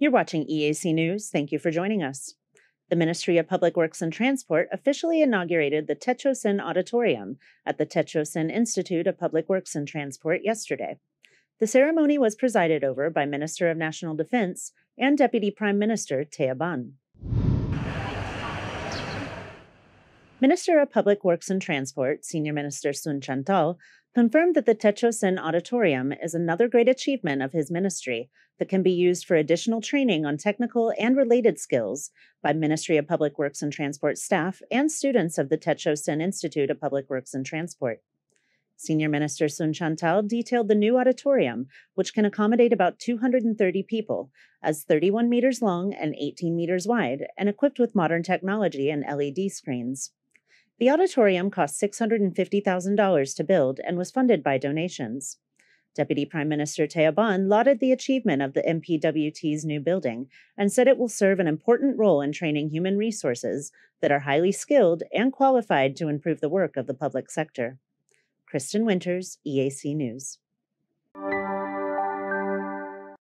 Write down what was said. You're watching EAC News. Thank you for joining us. The Ministry of Public Works and Transport officially inaugurated the Techo Sen Auditorium at the Techo Sen Institute of Public Works and Transport yesterday. The ceremony was presided over by Minister of National Defense and Deputy Prime Minister Tea Banh. Minister of Public Works and Transport, Senior Minister Sun Chantal, confirmed that the Techo Sen Auditorium is another great achievement of his ministry that can be used for additional training on technical and related skills by Ministry of Public Works and Transport staff and students of the Techo Sen Institute of Public Works and Transport. Senior Minister Sun Chantal detailed the new auditorium, which can accommodate about 230 people, as 31 meters long and 18 meters wide, and equipped with modern technology and LED screens. The auditorium cost $650,000 to build and was funded by donations. Deputy Prime Minister Tea Banh lauded the achievement of the MPWT's new building and said it will serve an important role in training human resources that are highly skilled and qualified to improve the work of the public sector. Kristen Winters, EAC News.